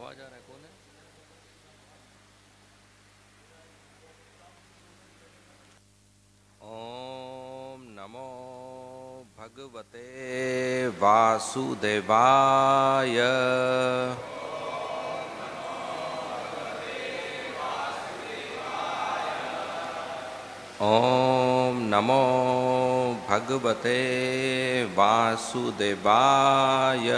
आवाज आ रहा है, कौन है? ओम नमो भगवते वासुदेवाय। ओम नमो भगवते वासुदेवाय।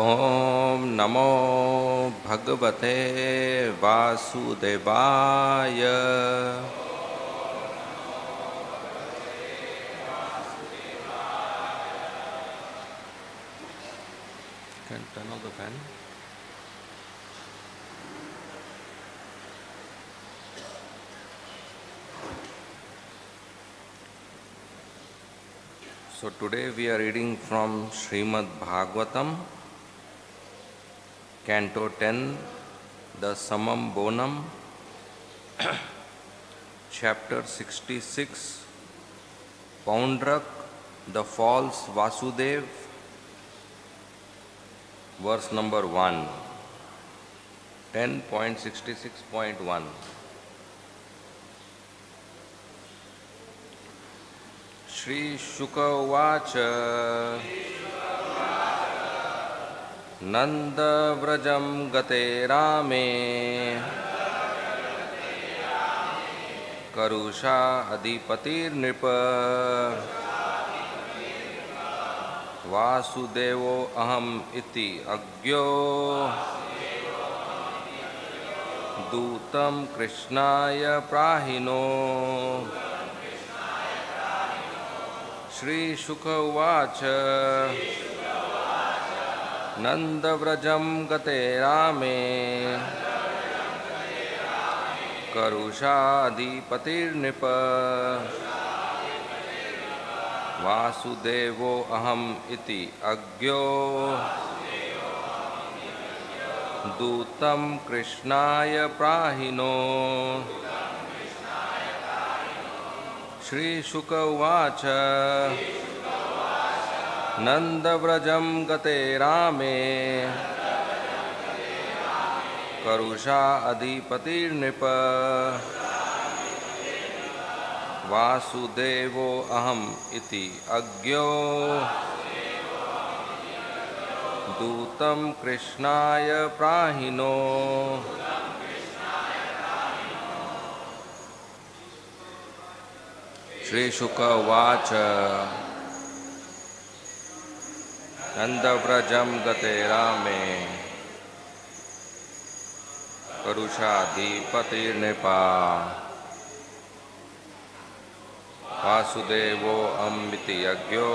ओम नमो भगवते वासुदेवाय। Can turn off the fan. So today we are reading from Srimad Bhagavatam, Canto 10, the Samam Bonam, Chapter 66, Pauṇḍraka, the false Vasudev, verse number 1, 10.66.1. Shri Shukavacha. Nanda Vrajam Gate Rame, Karusha Adhipatir Nipa, Vasudevo Aham Iti Agyo, Dutam Krishnaya Prahino, Shri Shukavacha. Nanda Vrajam Gate Rame, Karusha Adhipatir Nipa, Vasudevo Aham Iti Agyo, Dutam Krishnaya Prahino, Shri Shukavacha. Nanda Vrajam Gate Rame, Karusha Adhipatir Nipa, Vasudevo Aham Iti Agyo, Dutam Krishnaya Prahino. Shri Shukavacha. Nanda Vrajam Gate Rame, Karusha Adhipatir Nipa, Vasudevo Amiti Yagyo,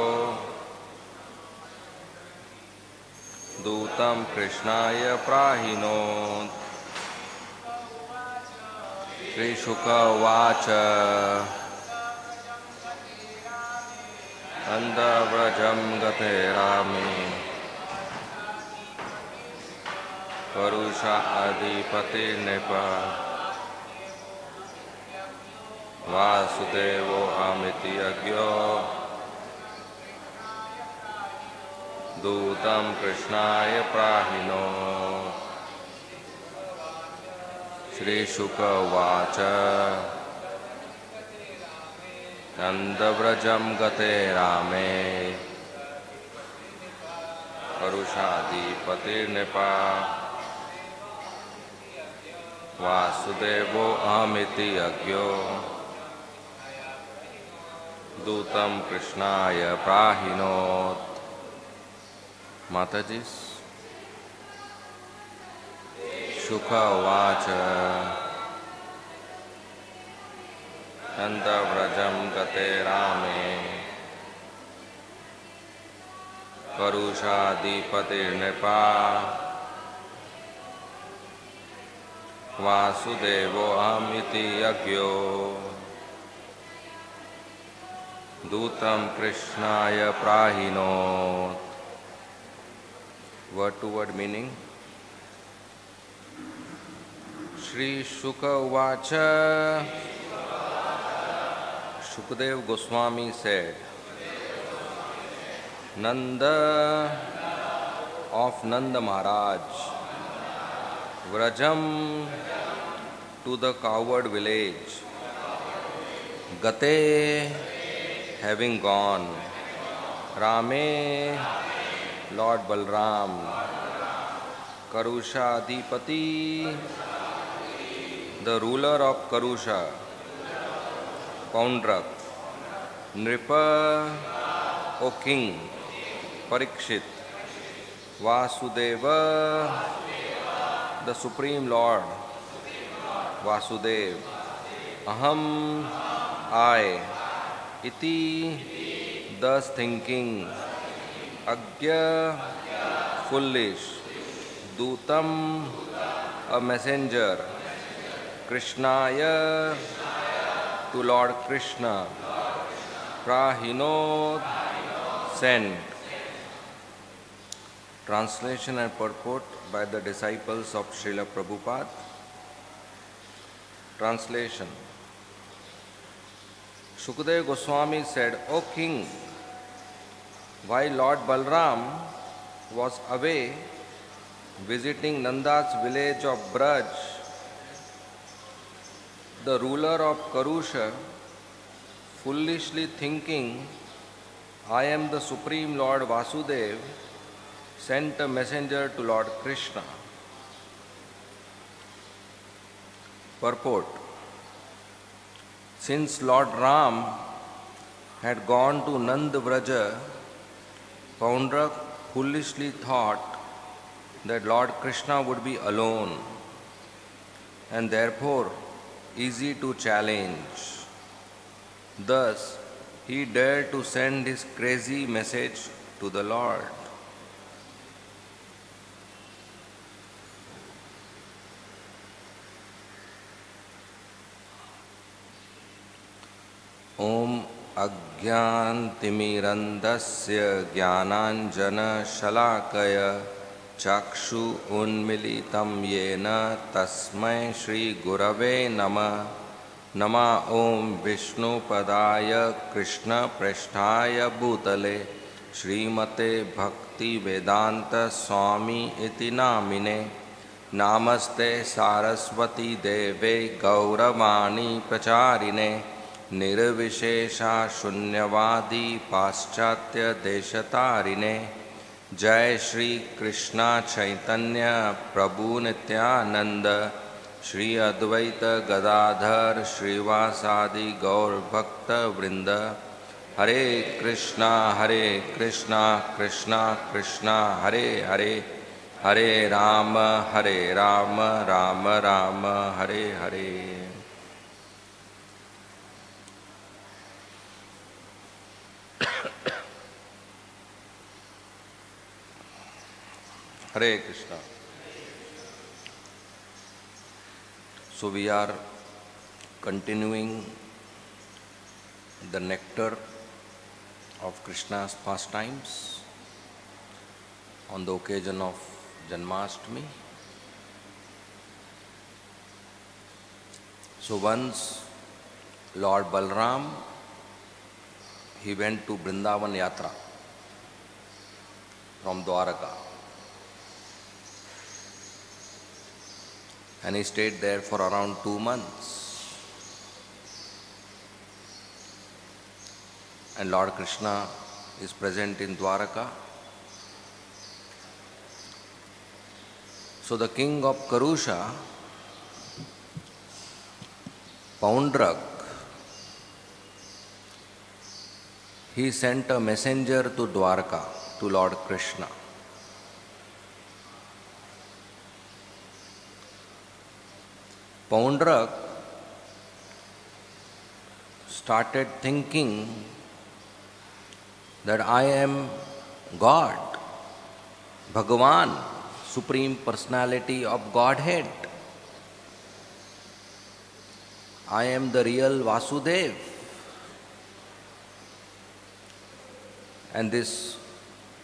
Dutam Krishnaya Prahino. Shri Shukavacha. Nanda Vrajam Gate Rame, Karusha Adhipatir Nipa, Vasudevo Amiti Agyo, Dutam Krishnaya Prahino. Shri Shukavacha. Nanda Vrajam Gate Rame, Karusha Adhipatir Nipa, Vasudevo Aham Iti Agyo, Dutam Krishnaya Prahinot. Matajis, Shukavacha. Nanda Vrajam Gate Rame, Karusha Adhipatir Nipa, Vasudevo Aham Iti Agyo, Dutam Krishnaya Prahinot. Word to word meaning. Shri Shukavacha. Shukadeva Goswami said, Nanda of Nanda Maharaj, Vrajam to the coward village, Gate having gone, Rame Lord Balram, Karusha Adipati the ruler of Karusha, Pauṇḍraka, Nripa O king, Parikshit, Vasudeva, the Supreme Lord, Vasudev, Aham, I, Iti, thus thinking, Agya, foolish, Dutam, a messenger, Krishnaya, to Lord Krishna, Prahinod, sent. Translation and purport by the disciples of Srila Prabhupada. Translation. Shukadeva Goswami said, O king, while Lord Balram was away visiting Nanda's village of Braj, the ruler of Karusha, foolishly thinking, I am the Supreme Lord Vasudev, sent a messenger to Lord Krishna. Purport. Since Lord Ram had gone to Nanda Vraja, Pauṇḍraka foolishly thought that Lord Krishna would be alone and therefore easy to challenge. Thus, he dared to send his crazy message to the Lord. Om Ajñāntimirandhasya Jñānāñjana Shalakaya Chakshu Unmilitam Yena Tasmai Shri Gurave Namah. Nama Om Vishnu Padaya Krishna Prashthaya Bhutale Srimate Bhakti Vedanta Swami Iti Namine Namaste Saraswati Deve Gauravani Pracharine Nirvishesha Shunyavadi Paschatya Deshatarine Jai Shri Krishna Chaitanya Prabhu Nityananda Shri Advaita Gadadhar Shrivasadi Gaur Bhakta Vrinda Hare Krishna Krishna Krishna Hare Hare Hare Rama Rama Rama Hare Hare. Hare Krishna. So we are continuing the nectar of Krishna's pastimes on the occasion of Janmashtami. So once Lord Balram, he went to Vrindavan Yatra from Dwarka. And he stayed there for around 2 months. And Lord Krishna is present in Dwarka. So the king of Karusha, Pauṇḍraka, he sent a messenger to Dwarka, to Lord Krishna. Pauṇḍraka started thinking that I am God, Bhagavan, Supreme Personality of Godhead. I am the real Vasudev. And this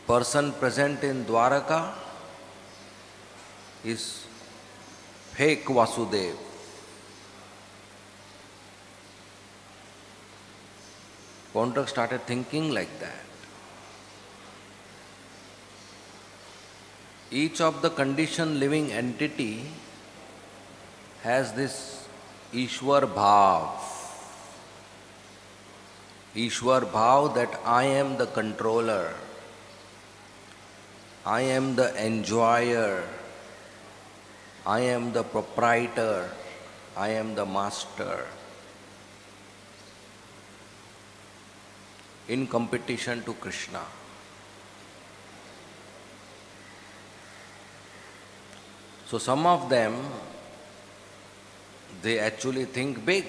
person present in Dwarka is fake Vasudev. Pauṇḍraka started thinking like that. Each of the conditioned living entity has this Ishwar Bhav. Ishwar Bhav, that I am the controller, I am the enjoyer, I am the proprietor, I am the master. In competition to Krishna. So some of them, they actually think big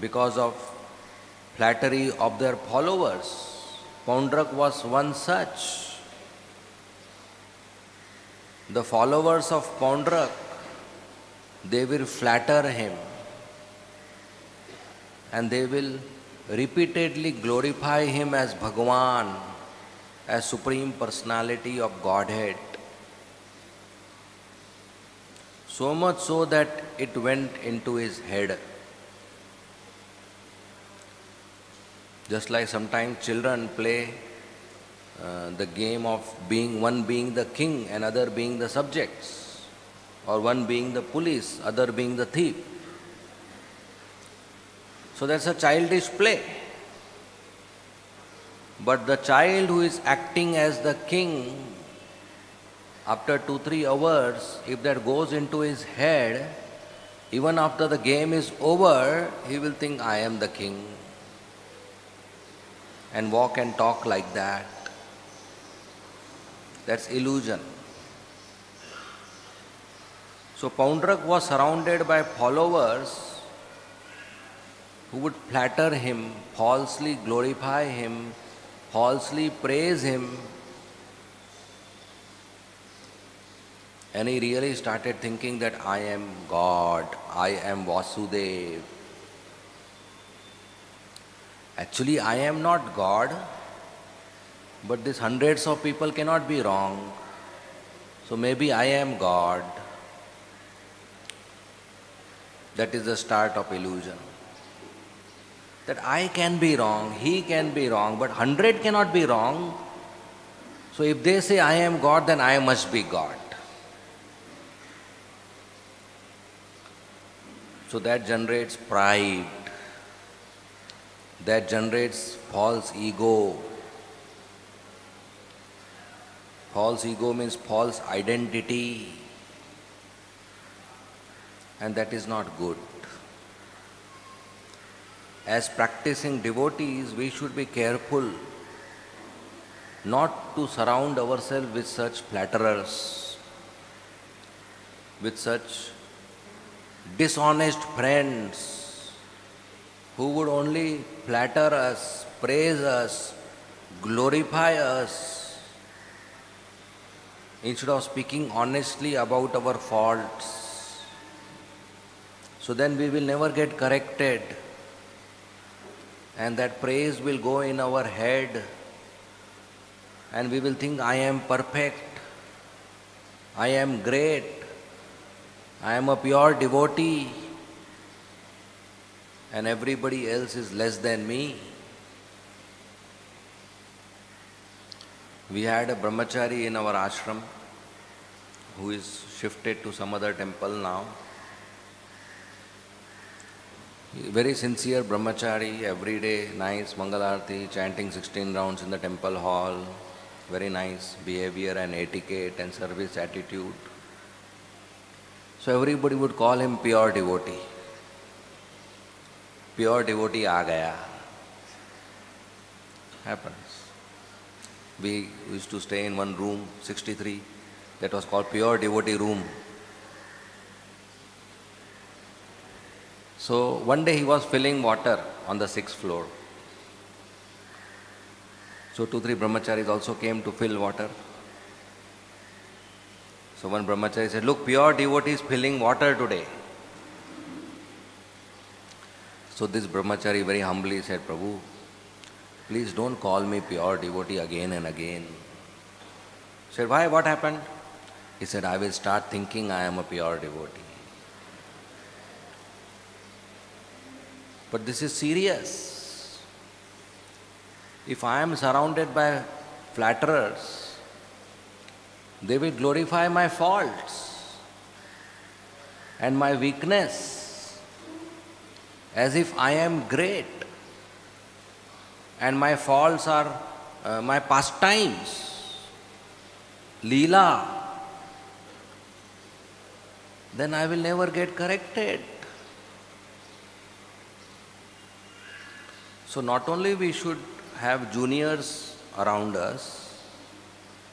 because of flattery of their followers. Pauṇḍraka was one such. The followers of Pauṇḍraka, they will flatter him and they will repeatedly glorify him as Bhagavan, as Supreme Personality of Godhead. So much so that it went into his head. Just like sometimes children play the game of being one being the king, another being the subjects, or one being the police, other being the thief. So that's a childish play. But the child who is acting as the king, after 2-3 hours, if that goes into his head, even after the game is over, he will think, I am the king, and walk and talk like that. That's illusion. So Pauṇḍraka was surrounded by followers who would flatter him, falsely glorify him, falsely praise him. And he really started thinking that I am God, I am Vasudev. Actually, I am not God, but these hundreds of people cannot be wrong. So maybe I am God. That is the start of illusion. That I can be wrong, he can be wrong, but 100 cannot be wrong. So if they say I am God, then I must be God. So that generates pride, that generates false ego. False ego means false identity, and that is not good. As practicing devotees, we should be careful not to surround ourselves with such flatterers, with such dishonest friends who would only flatter us, praise us, glorify us, instead of speaking honestly about our faults. So then we will never get corrected. And that praise will go in our head and we will think I am perfect, I am great, I am a pure devotee and everybody else is less than me. We had a brahmachari in our ashram who is shifted to some other temple now. Very sincere brahmachari, every day, nice Mangalarti, chanting 16 rounds in the temple hall, very nice behavior and etiquette and service attitude. So everybody would call him pure devotee. Pure devotee aa gaya. Happens. We used to stay in one room, 63, that was called pure devotee room. So one day he was filling water on the 6th floor. So 2-3 brahmacharis also came to fill water. So one brahmachari said, look, pure devotee is filling water today. So this brahmachari very humbly said, Prabhu, please don't call me pure devotee again and again. He said, why? What happened? He said, I will start thinking I am a pure devotee. But this is serious. If I am surrounded by flatterers, They will glorify my faults and my weakness as if I am great and my faults are my pastimes, leela. Then I will never get corrected. So not only we should have juniors around us,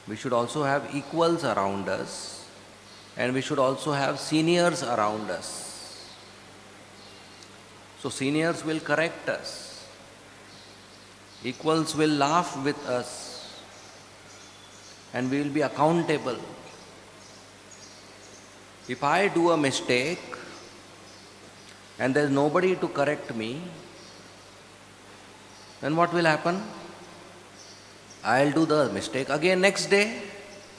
we should also have equals around us, and we should also have seniors around us. So seniors will correct us. Equals will laugh with us, and we will be accountable. If I do a mistake and there is nobody to correct me, then what will happen? I'll do the mistake again next day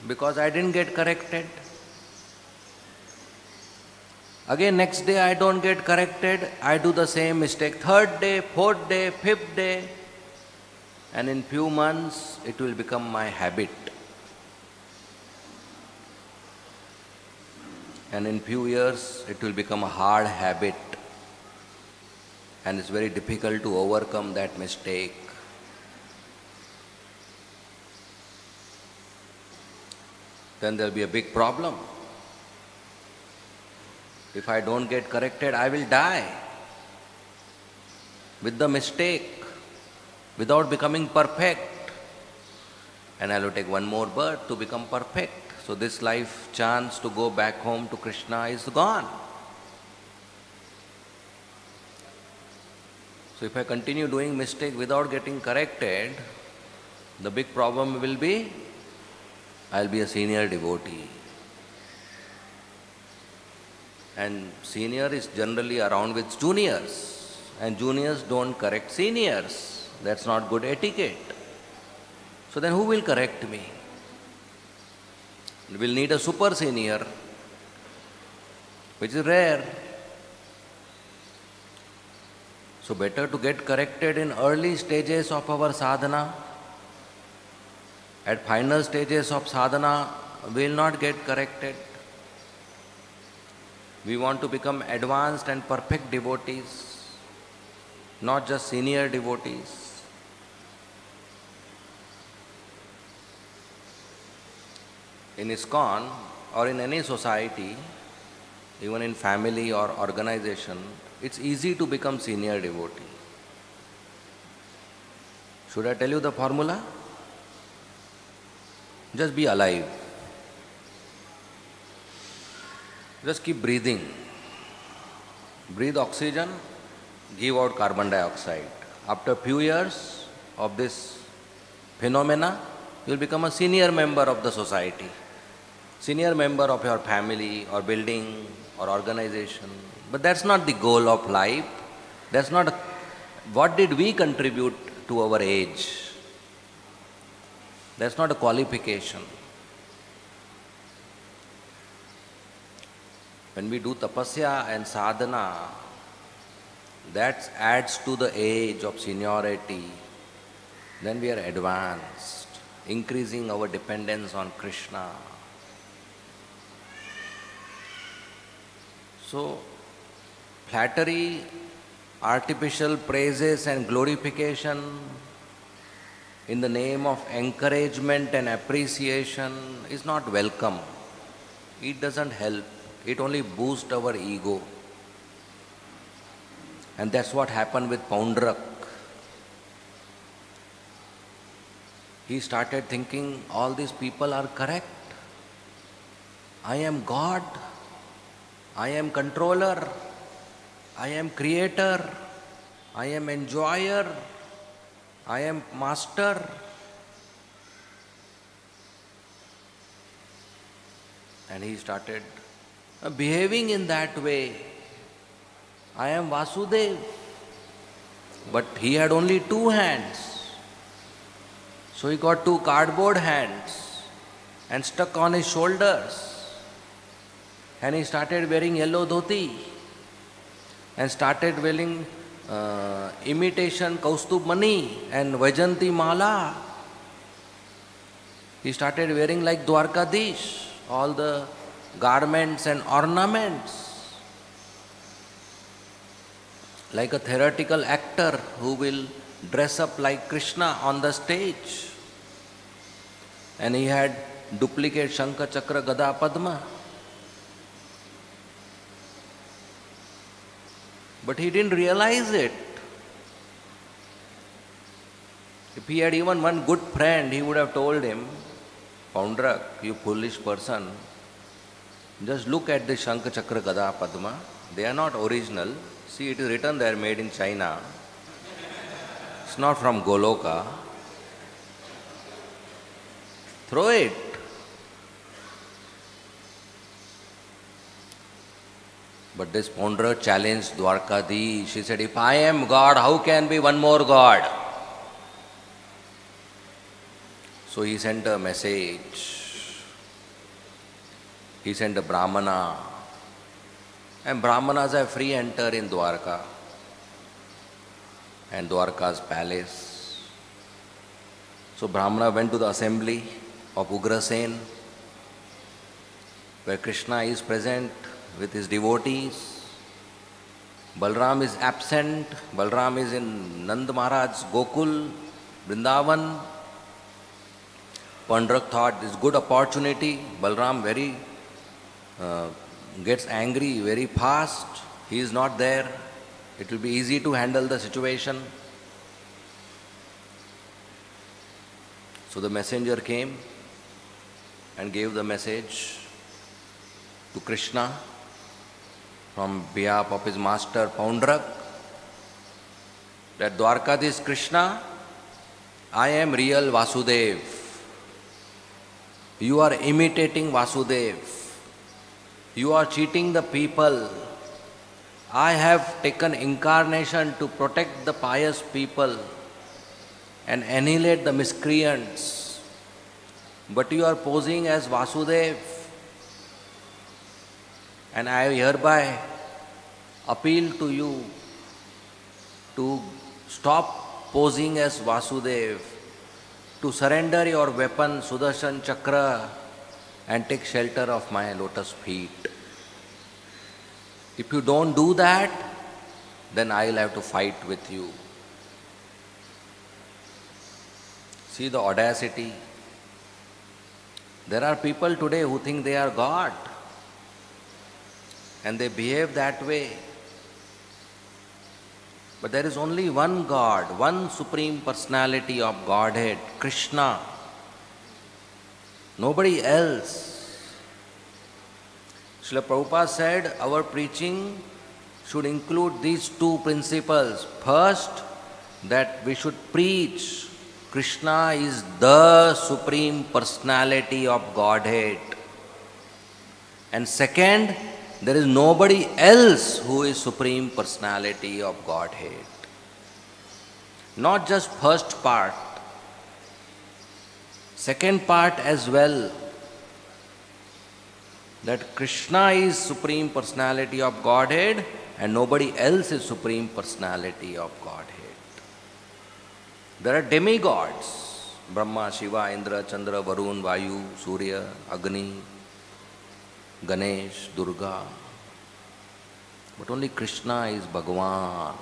because I didn't get corrected. Again next day I don't get corrected, I do the same mistake third day, fourth day, fifth day, and in few months it will become my habit. And in few years it will become a hard habit. And it's very difficult to overcome that mistake. Then there will be a big problem. If I don't get corrected, I will die with the mistake, without becoming perfect. And I will take one more birth to become perfect. So this life chance to go back home to Krishna is gone. So if I continue doing mistake without getting corrected, the big problem will be, I'll be a senior devotee. And senior is generally around with juniors, and juniors don't correct seniors. That's not good etiquette. So then who will correct me? We'll need a super senior, which is rare. So better to get corrected in early stages of our sadhana. At final stages of sadhana, we will not get corrected. We want to become advanced and perfect devotees, not just senior devotees. In ISKCON or in any society, even in family or organization, it's easy to become senior devotee. Should I tell you the formula? Just be alive. Just keep breathing. Breathe oxygen, give out carbon dioxide. After a few years of this phenomena, you'll become a senior member of the society, senior member of your family or building or organization. But that's not the goal of life. That's not what did we contribute to our age. That's not a qualification. When we do tapasya and sadhana, that adds to the age of seniority. Then we are advanced, increasing our dependence on Krishna. So, flattery, artificial praises and glorification in the name of encouragement and appreciation is not welcome. It doesn't help. It only boosts our ego. And that's what happened with Pauṇḍraka. He started thinking, all these people are correct. I am God. I am controller. I am creator, I am enjoyer, I am master. And he started behaving in that way. I am Vasudev. But he had only two hands. So he got two cardboard hands and stuck on his shoulders. And he started wearing yellow dhoti. And started wearing imitation Kaustubh Mani and Vaijanti Mala. He started wearing like Dwarkadish, all the garments and ornaments, like a theatrical actor who will dress up like Krishna on the stage. And he had duplicate Shankha, Chakra, Gada, Padma. But he didn't realize it. If he had even one good friend, he would have told him, Pauṇḍraka, you foolish person, just look at the Shankha, Chakra, Gada, Padma. They are not original. See, it is written they are made in China. It's not from Goloka. Throw it. But this Pauṇḍraka challenged Dwarkadi. She said, if I am God, how can be one more God? So he sent a message. He sent a Brahmana. And Brahmanas have free enter in Dwarka and Dwarka's palace. So Brahmana went to the assembly of Ugrasen, where Krishna is present with his devotees. Balram is absent. Balram is in Nanda Maharaj's Gokul, Vrindavan. Pauṇḍraka thought this good opportunity. Balram gets angry very fast. He is not there. It will be easy to handle the situation. So the messenger came and gave the message to Krishna from behalf of his master Pauṇḍraka that Dwarkadish Krishna, I am real Vasudev. You are imitating Vasudev. You are cheating the people. I have taken incarnation to protect the pious people and annihilate the miscreants. But you are posing as Vasudev. And I hereby appeal to you to stop posing as Vasudev, to surrender your weapon, Sudarshan Chakra, and take shelter of my lotus feet. If you don't do that, then I will have to fight with you. See the audacity. There are people today who think they are God and they behave that way. But there is only one God, one Supreme Personality of Godhead, Krishna. Nobody else. Srila Prabhupada said, our preaching should include these two principles. First, that we should preach Krishna is the Supreme Personality of Godhead. And second, there is nobody else who is Supreme Personality of Godhead. Not just first part, second part as well. That Krishna is Supreme Personality of Godhead and nobody else is Supreme Personality of Godhead. There are demigods, Brahma, Shiva, Indra, Chandra, Varun, Vayu, Surya, Agni, Ganesh, Durga. But only Krishna is Bhagavan.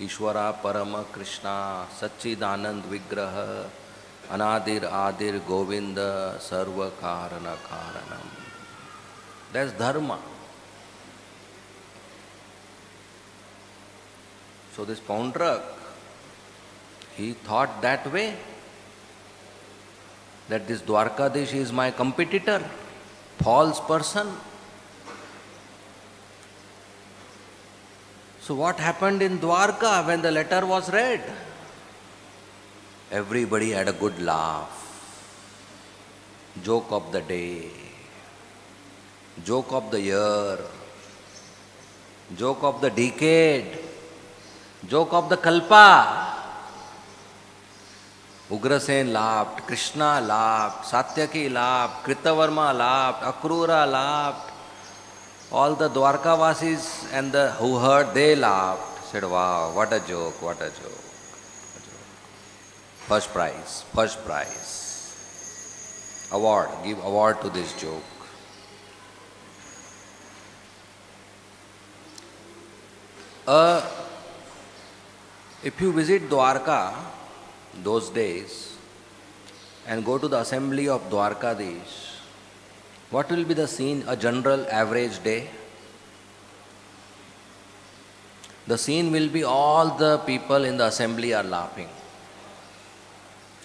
Ishvara, Parama, Krishna, Satchidanand, Vigraha, Anadir, Adir, Govinda, Sarva, Karana, Karanam. That's dharma. So this Pauṇḍraka, he thought that way, that this Dwarkadish is my competitor, false person. So what happened in Dwarka when the letter was read? Everybody had a good laugh. Joke of the day. Joke of the year, joke of the decade, joke of the kalpa. Ugrasen laughed, Krishna laughed, Satyaki laughed, Krita-varma laughed, Akrura laughed. All the Dwarkavasis and the who heard, they laughed. Said, wow, what a joke, what a joke. First prize, first prize. award, give award to this joke. If you visit Dwarka those days and go to the assembly of Dwarkadish, what will be the scene a general average day? The scene will be all the people in the assembly are laughing.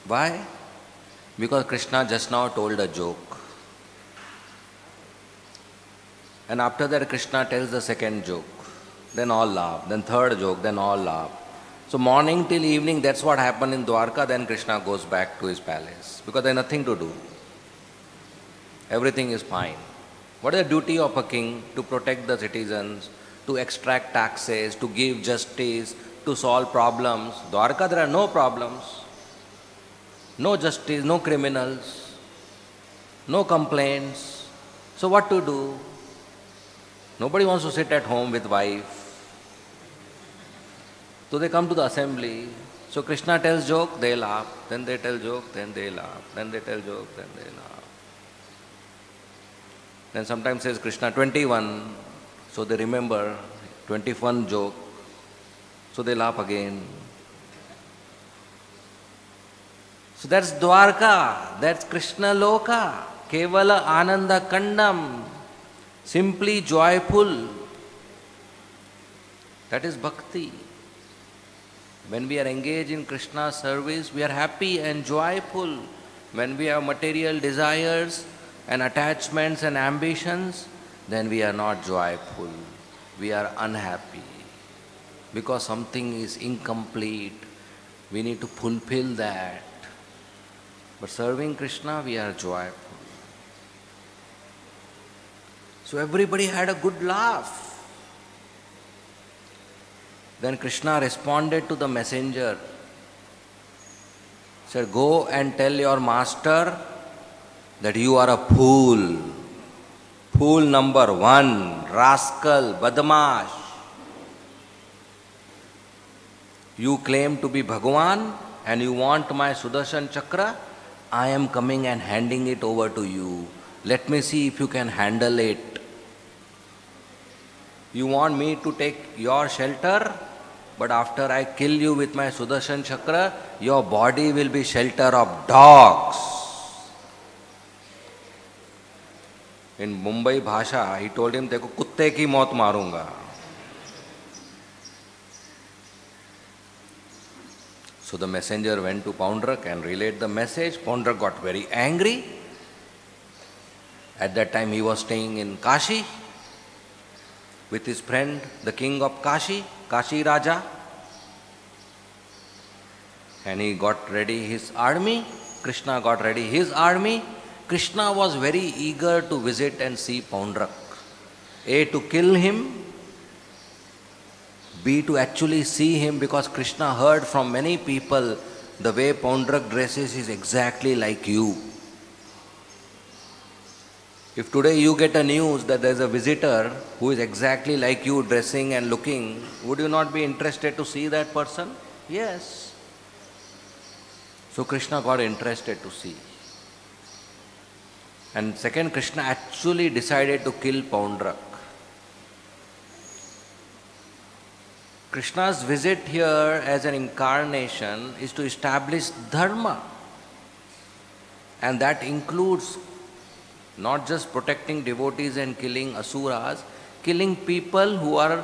Why? Because Krishna just now told a joke. And after that Krishna tells the second joke. Then all laugh. Then third joke. Then all laugh. So morning till evening, that's what happened in Dwarka. Then Krishna goes back to his palace. Because there's nothing to do. Everything is fine. What is the duty of a king? To protect the citizens, to extract taxes, to give justice, to solve problems. Dwarka, there are no problems. No justice, no criminals, no complaints. So what to do? Nobody wants to sit at home with wife. So they come to the assembly. So Krishna tells joke, they laugh. Then they tell joke, then they laugh. Then they tell joke, then they laugh. Then sometimes says Krishna 21. So they remember 21 joke. So they laugh again. So that's Dwarka, that's Krishna Loka, Kevala Ananda Kandam, simply joyful. That is bhakti. When we are engaged in Krishna service, we are happy and joyful. When we have material desires and attachments and ambitions, then we are not joyful. We are unhappy because something is incomplete. We need to fulfill that. But serving Krishna, we are joyful. So everybody had a good laugh. Then Krishna responded to the messenger. He said, go and tell your master that you are a fool. Fool number one, rascal, badmash. You claim to be Bhagawan and you want my Sudarshan Chakra. I am coming and handing it over to you. Let me see if you can handle it. You want me to take your shelter, but after I kill you with my Sudarshan Chakra, your body will be shelter of dogs. In Mumbai Bhasha, he told him, Teko kutte ki maut marunga. So the messenger went to Pauṇḍraka and relayed the message. Pauṇḍraka got very angry. At that time he was staying in Kashi with his friend, the king of Kashi, Kashi Raja. And he got ready his army. Krishna got ready his army. Krishna was very eager to visit and see Pauṇḍraka. A, to kill him. B, to actually see him, because Krishna heard from many people, the way Pauṇḍraka dresses is exactly like you. If today you get a news that there is a visitor who is exactly like you dressing and looking, would you not be interested to see that person? Yes. So Krishna got interested to see. And second, Krishna actually decided to kill Pauṇḍraka. Krishna's visit here as an incarnation is to establish dharma. And that includes not just protecting devotees and killing asuras, killing people who are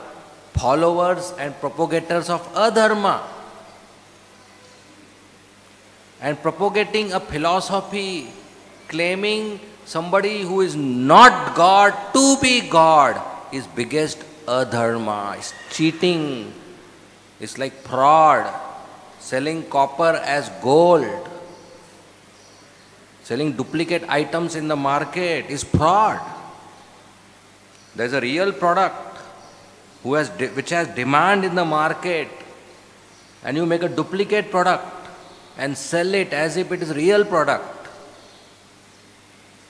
followers and propagators of adharma. And propagating a philosophy claiming somebody who is not God to be God is biggest adharma, is cheating. It's like fraud, selling copper as gold, selling duplicate items in the market is fraud. There's a real product which has demand in the market, and you make a duplicate product and sell it as if it is real product.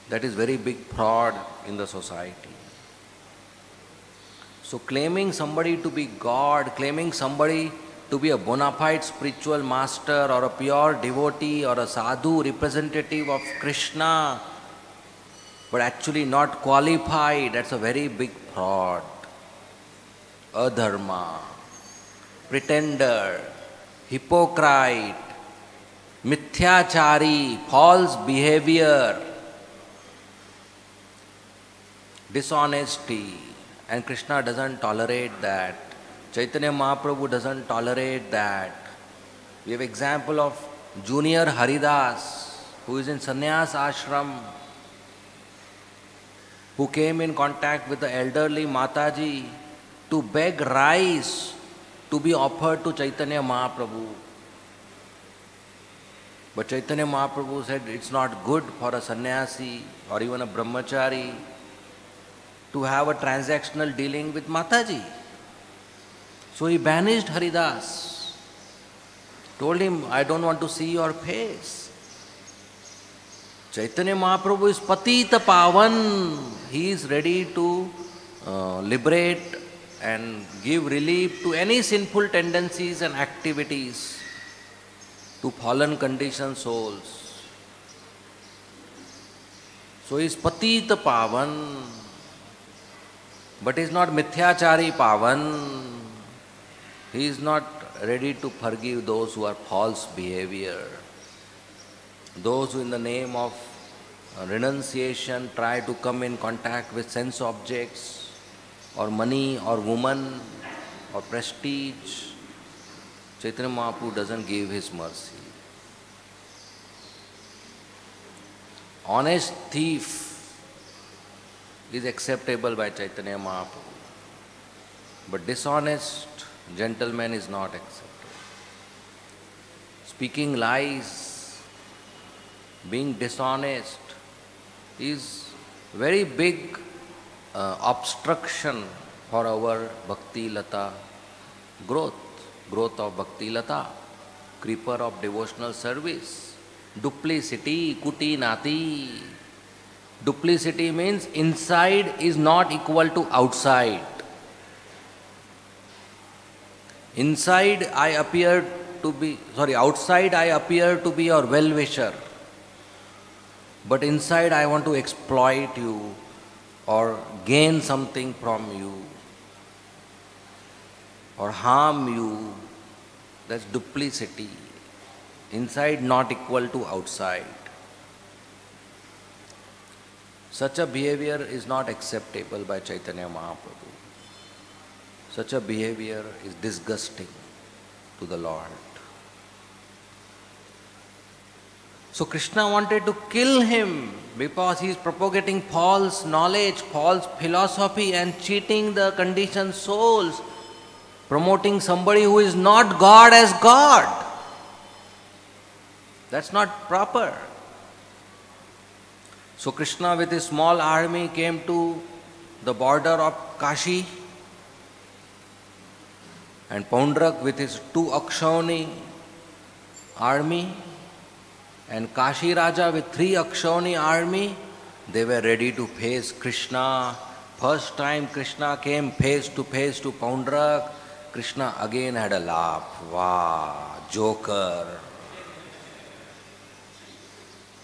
That is very big fraud in the society. So claiming somebody to be God, claiming somebody to be a bona fide spiritual master or a pure devotee or a sadhu representative of Krishna, but actually not qualified, that's a very big fraud. Adharma, pretender, hypocrite, mithyachari, false behavior, dishonesty. And Krishna doesn't tolerate that. Chaitanya Mahaprabhu doesn't tolerate that. We have example of junior Haridas, who is in sannyas ashram, who came in contact with the elderly Mataji to beg rice to be offered to Chaitanya Mahaprabhu. But Chaitanya Mahaprabhu said it's not good for a sannyasi or even a brahmachari to have a transactional dealing with Mataji. So he banished Haridas, told him, I don't want to see your face. Chaitanya Mahaprabhu is Patita Pavan. He is ready to liberate and give relief to any sinful tendencies and activities to fallen conditioned souls. So he is Patita Pavan, but he is not Mithyachari Pavan. He is not ready to forgive those who are false behavior, those who in the name of renunciation try to come in contact with sense objects or money or woman or prestige. Chaitanya Mahaprabhu doesn't give his mercy. Honest thief is acceptable by Chaitanya Mahaprabhu, but dishonest gentleman is not acceptable. Speaking lies, being dishonest is very big obstruction for our Bhakti Lata growth, growth of Bhakti Lata, creeper of devotional service. Duplicity, kuti nati. Duplicity means inside is not equal to outside. Inside I appear to be, outside I appear to be your well-wisher, but inside I want to exploit you or gain something from you or harm you. That's duplicity. Inside not equal to outside. Such a behavior is not acceptable by Chaitanya Mahaprabhu. Such a behavior is disgusting to the Lord. So Krishna wanted to kill him because he is propagating false knowledge, false philosophy and cheating the conditioned souls, promoting somebody who is not God as God. That's not proper. So Krishna with his small army came to the border of Kashi, and Pauṇḍraka with his 2 Akshauhini army and Kashi Raja with 3 Akshauhini army, they were ready to face Krishna. First time Krishna came face to Pauṇḍraka, Krishna again had a laugh. Wow, joker.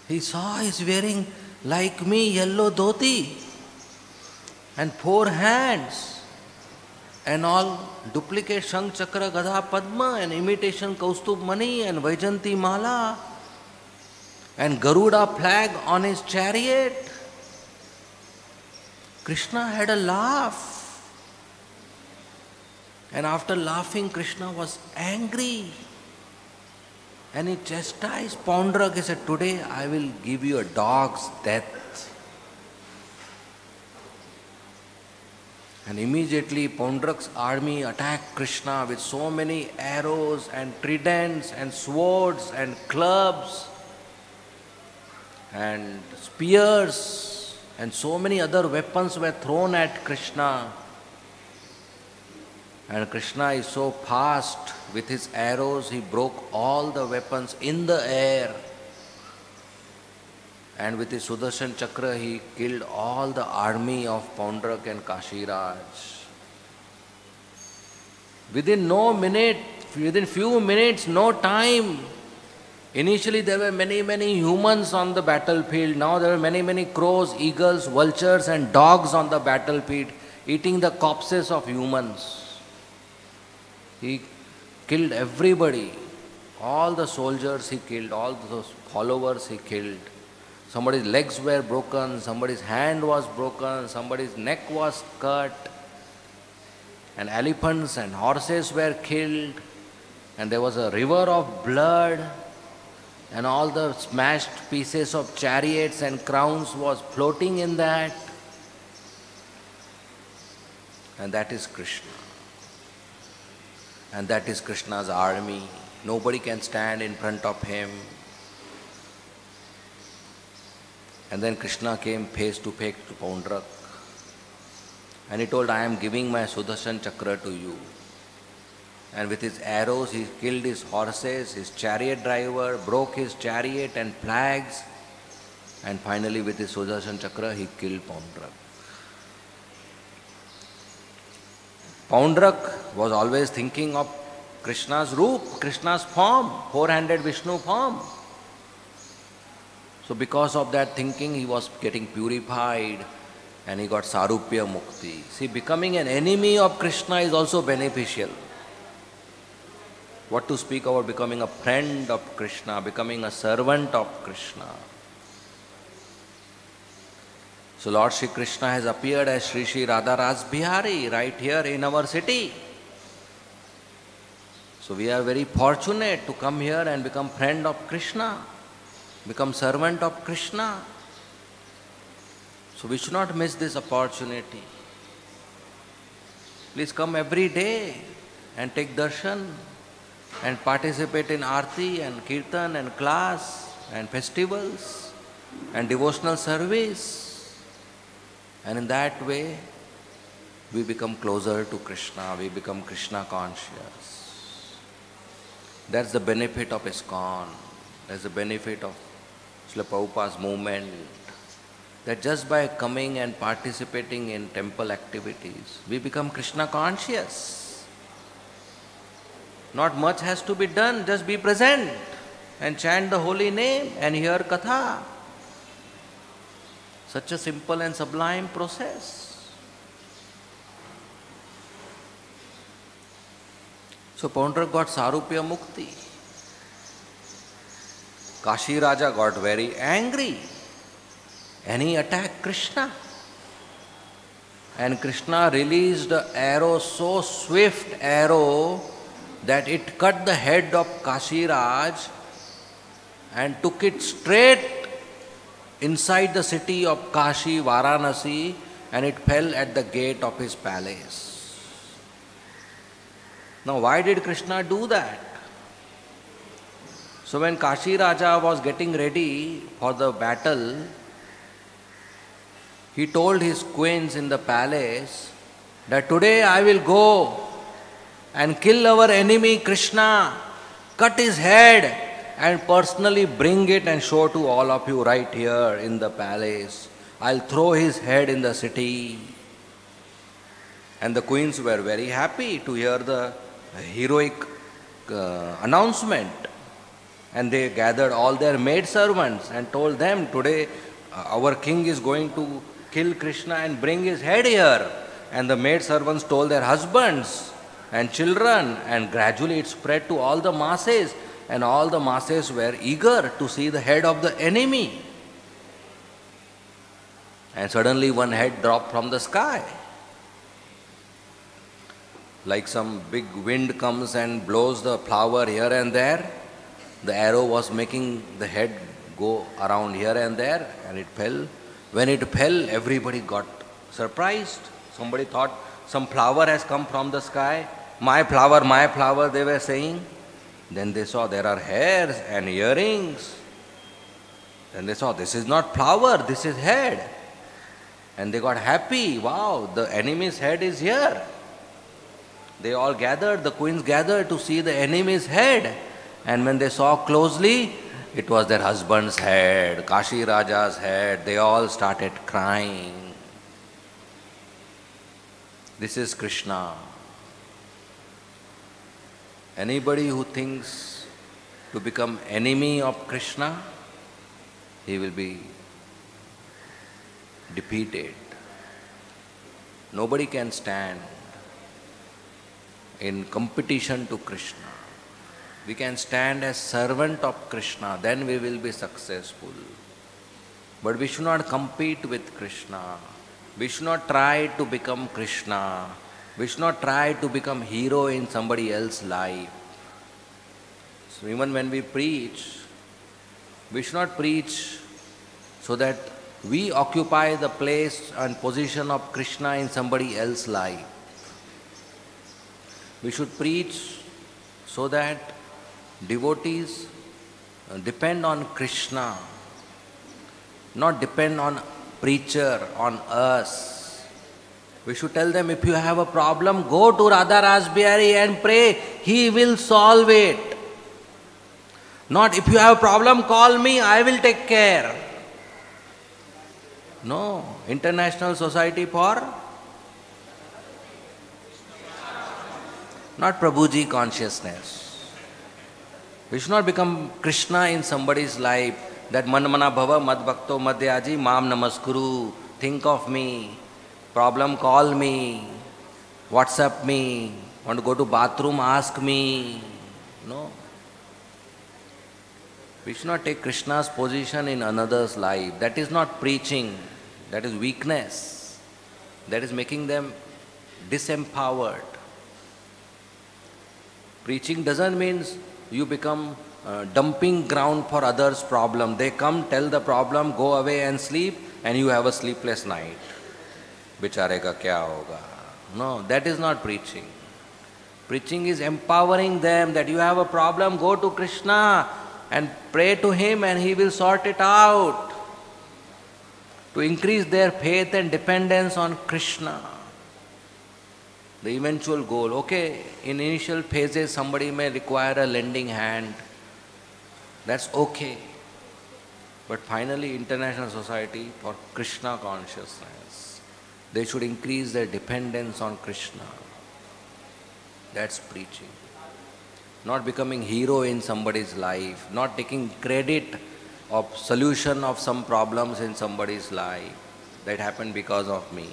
He saw he's wearing like me yellow dhoti and 4 hands. And all duplicate Shankh Chakra Gadha Padma and imitation Kaustubh Mani and Vaijanti Mala and Garuda flag on his chariot. Krishna had a laugh. And after laughing, Krishna was angry. And he chastised Pauṇḍraka. He said, today I will give you a dog's death. And immediately Pauṇḍraka's army attacked Krishna with so many arrows and tridents and swords and clubs and spears, and so many other weapons were thrown at Krishna. And Krishna is so fast with his arrows, he broke all the weapons in the air. And with his Sudarshan Chakra, he killed all the army of Pauṇḍraka and Kashi Raj. Within no minute, within few minutes, no time. Initially there were many humans on the battlefield. Now there were many crows, eagles, vultures and dogs on the battlefield eating the corpses of humans. He killed everybody. All the soldiers he killed, all those followers he killed. Somebody's legs were broken, somebody's hand was broken, somebody's neck was cut. And elephants and horses were killed. And there was a river of blood. And all the smashed pieces of chariots and crowns was floating in that. And that is Krishna. And that is Krishna's army. Nobody can stand in front of him. And then Krishna came face to face to Pauṇḍraka. And he told, I am giving my Sudarshan Chakra to you. And with his arrows he killed his horses, his chariot driver, broke his chariot and flags. And finally with his Sudarshan Chakra he killed Pauṇḍraka. Pauṇḍraka was always thinking of Krishna's roop, Krishna's form, four-handed Vishnu form. So because of that thinking, he was getting purified and he got Sarupya Mukti. See, becoming an enemy of Krishna is also beneficial. What to speak about becoming a friend of Krishna, becoming a servant of Krishna. So Lord Shri Krishna has appeared as Shri Shri Radha Rasbihari right here in our city. So we are very fortunate to come here and become friend of Krishna, become servant of Krishna. So we should not miss this opportunity. Please come every day and take darshan and participate in Aarti and Kirtan and class and festivals and devotional service. And in that way, we become closer to Krishna, we become Krishna conscious. That's the benefit of ISKCON. That's the benefit of Srila Prabhupada's movement, that just by coming and participating in temple activities, we become Krishna conscious. Not much has to be done, just be present and chant the holy name and hear katha. Such a simple and sublime process. So Pauṇḍraka got Sarupya Mukti. Kashi Raja got very angry and he attacked Krishna. And Krishna released an arrow, so swift arrow that it cut the head of Kashi Raj and took it straight inside the city of Kashi, Varanasi, and it fell at the gate of his palace. Now why did Krishna do that? So when Kashi Raja was getting ready for the battle, he told his queens in the palace that today I will go and kill our enemy Krishna, cut his head and personally bring it and show to all of you right here in the palace. I'll throw his head in the city. And the queens were very happy to hear the heroic announcement. And they gathered all their maidservants and told them, today our king is going to kill Krishna and bring his head here. And the maidservants told their husbands and children, and gradually it spread to all the masses, and all the masses were eager to see the head of the enemy. And suddenly one head dropped from the sky. Like some big wind comes and blows the flower here and there. The arrow was making the head go around here and there, and it fell. When it fell, everybody got surprised. Somebody thought, some flower has come from the sky. My flower, they were saying. Then they saw there are hairs and earrings. Then they saw, this is not flower, this is head. And they got happy. Wow, the enemy's head is here. They all gathered, the queens gathered to see the enemy's head. And when they saw closely, it was their husband's head, Kashi Raja's head. They all started crying. This is Krishna. Anybody who thinks to become enemy of Krishna, he will be defeated. Nobody can stand in competition to Krishna. We can stand as servant of Krishna, then we will be successful. But we should not compete with Krishna. We should not try to become Krishna. We should not try to become hero in somebody else's life. So even when we preach, we should not preach so that we occupy the place and position of Krishna in somebody else's life. We should preach so that devotees depend on Krishna, not depend on preacher, on us. We should tell them, if you have a problem, go to Radha Rasbihari and pray. He will solve it. Not, if you have a problem, call me, I will take care. No, International Society for? Not Prabhuji consciousness. We should not become Krishna in somebody's life. That manmana bhava mad bhakto madhyaji mam namaskuru. Think of me. Problem, call me. WhatsApp me. Want to go to bathroom, ask me. No. We should not take Krishna's position in another's life. That is not preaching. That is weakness. That is making them disempowered. Preaching doesn't mean you become dumping ground for others' problem. They come, tell the problem, go away and sleep, and you have a sleepless night. Bichare ka kya hoga? No, that is not preaching. Preaching is empowering them that you have a problem, go to Krishna and pray to Him and He will sort it out. To increase their faith and dependence on Krishna. The eventual goal. Okay, in initial phases somebody may require a lending hand. That's okay. But finally, International Society for Krishna consciousness. They should increase their dependence on Krishna. That's preaching. Not becoming hero in somebody's life. Not taking credit of solution of some problems in somebody's life. That happened because of me.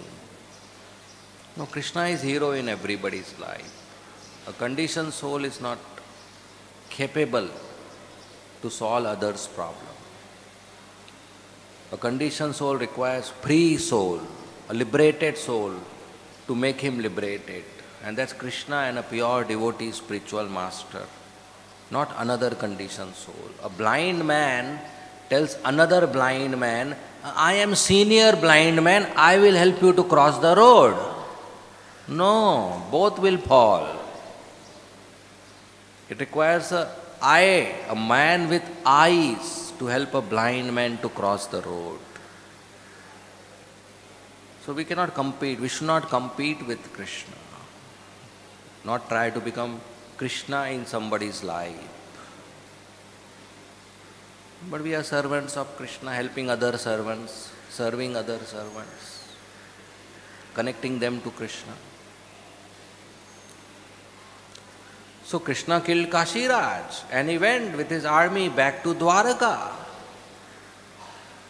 No, Krishna is hero in everybody's life. A conditioned soul is not capable to solve others' problem. A conditioned soul requires free soul, a liberated soul to make him liberated. And that's Krishna and a pure devotee spiritual master, not another conditioned soul. A blind man tells another blind man, I am senior blind man, I will help you to cross the road. No, both will fall. It requires an eye, a man with eyes to help a blind man to cross the road. So we cannot compete. We should not compete with Krishna. Not try to become Krishna in somebody's life. But we are servants of Krishna, helping other servants, serving other servants, connecting them to Krishna. So Krishna killed Kashi Raj and he went with his army back to Dwarka.